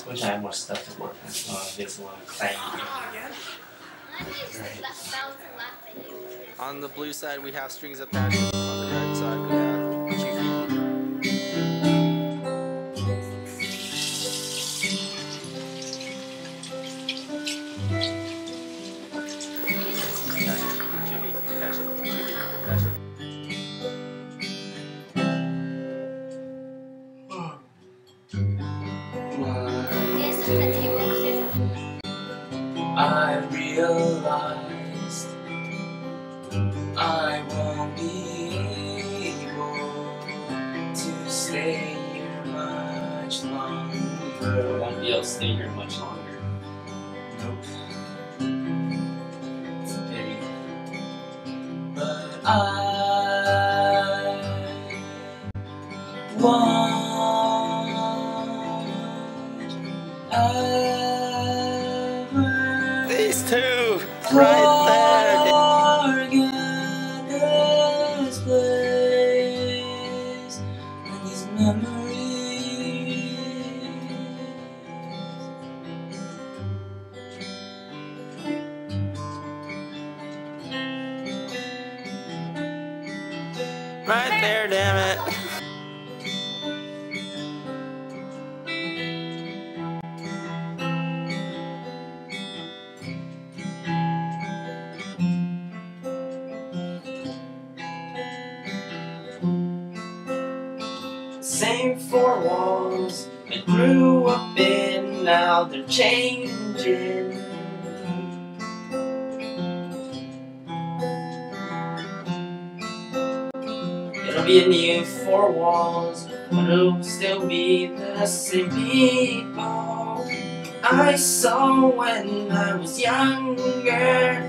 That's which I have more stuff to work on, so I just want to claim. On the blue side, we have strings of passion. On the red side, we have. I realized I won't be able to stay here much longer. I won't be able to stay here much longer. Nope. It's a pity. But I won't. Two, right there. Forget this place and these memories. Right there, damn it. Same four walls I grew up in, now they're changing. It'll be a new four walls, but it'll still be the same people I saw when I was younger.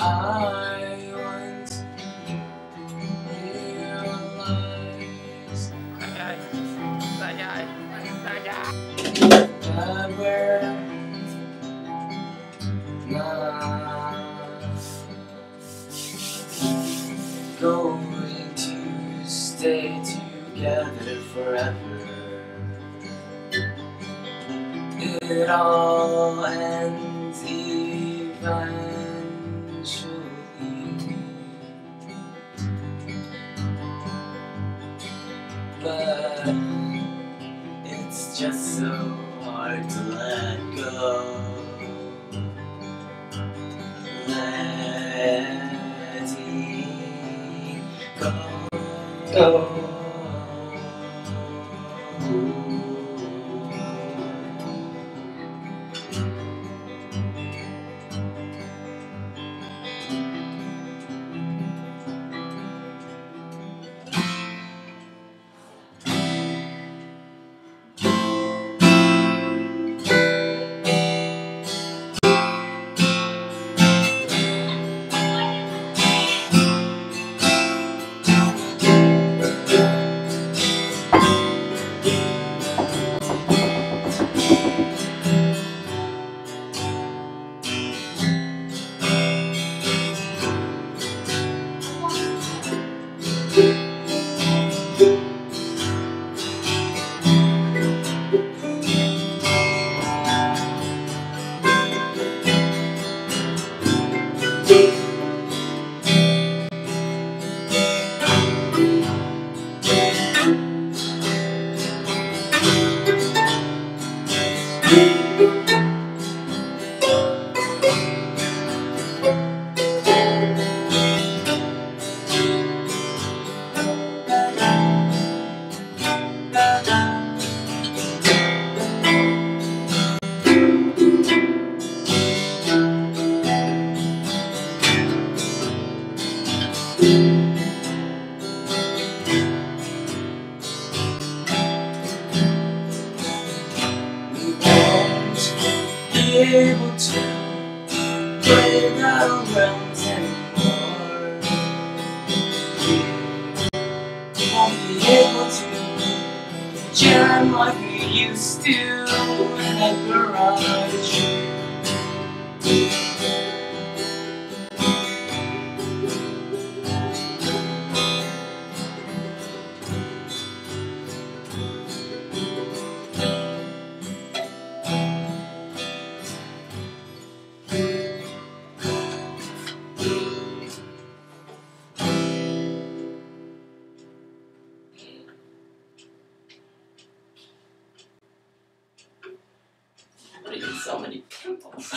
I once realized that we're not going to stay together forever. It all ends eventually. But it's just so hard to let go. Letting go. gym like we used to at Garage. So many pimples.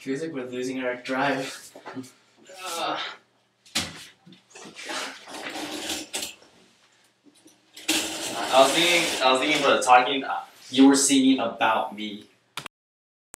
Feels like we're losing our drive. I was thinking about talking. You were singing about me.